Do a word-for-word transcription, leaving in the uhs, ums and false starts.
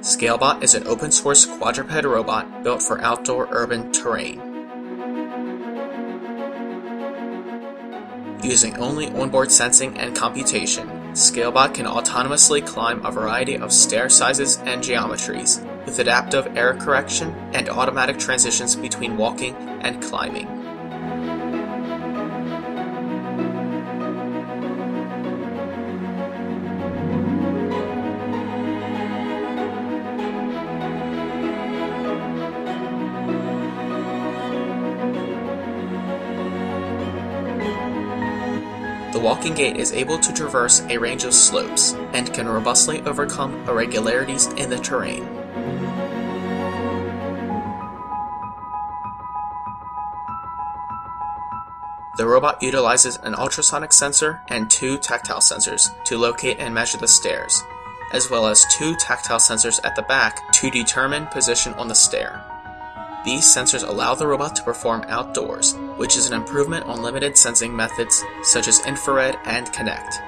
ScaleBot is an open source quadruped robot built for outdoor urban terrain. Using only onboard sensing and computation, ScaleBot can autonomously climb a variety of stair sizes and geometries, with adaptive error correction and automatic transitions between walking and climbing. The walking gait is able to traverse a range of slopes and can robustly overcome irregularities in the terrain. The robot utilizes an ultrasonic sensor and two tactile sensors to locate and measure the stairs, as well as two tactile sensors at the back to determine position on the stair. These sensors allow the robot to perform outdoors, which is an improvement on limited sensing methods such as infrared and Kinect.